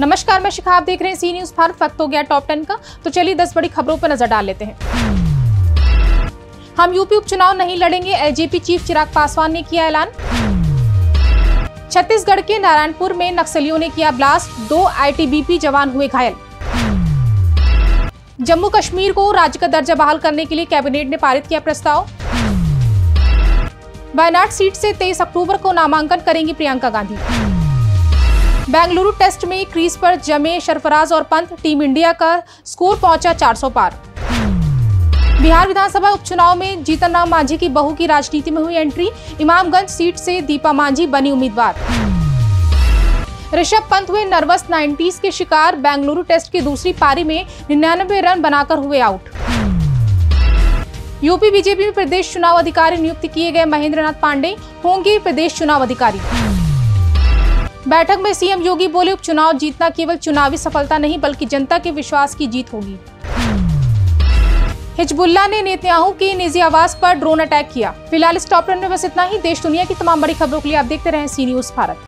नमस्कार, मैं शिखा, आप देख रहे हैं सी न्यूज। भारत वक्त हो गया टॉप 10 का, तो चलिए 10 बड़ी खबरों पर नजर डाल लेते हैं। हम यूपी उपचुनाव नहीं लड़ेंगे, एलजेपी चीफ चिराग पासवान ने किया ऐलान। छत्तीसगढ़ के नारायणपुर में नक्सलियों ने किया ब्लास्ट, 2 आईटीबीपी जवान हुए घायल। जम्मू कश्मीर को राज्य का दर्जा बहाल करने के लिए कैबिनेट ने पारित किया प्रस्ताव। वायनाड सीट से 23 अक्टूबर को नामांकन करेंगी प्रियंका गांधी। बेंगलुरु टेस्ट में क्रीज पर जमे शरफराज और पंत, टीम इंडिया का स्कोर पहुंचा 400 पार। बिहार विधानसभा उपचुनाव में जीतन राम मांझी की बहू की राजनीति में हुई एंट्री, इमामगंज सीट से दीपा मांझी बनी उम्मीदवार। ऋषभ पंत हुए नर्वस 90s के शिकार, बेंगलुरु टेस्ट की दूसरी पारी में 99 रन बनाकर हुए आउट। यूपी बीजेपी में प्रदेश चुनाव अधिकारी नियुक्त किए गए महेंद्रनाथ पांडे, होंगे प्रदेश चुनाव अधिकारी। बैठक में सीएम योगी बोले, उपचुनाव जीतना केवल चुनावी सफलता नहीं बल्कि जनता के विश्वास की जीत होगी। हिजबुल्ला ने नेतियाहू के निजी आवास पर ड्रोन अटैक किया। फिलहाल इस टॉप 10 में बस इतना ही। देश दुनिया की तमाम बड़ी खबरों के लिए आप देखते रहें सी न्यूज भारत।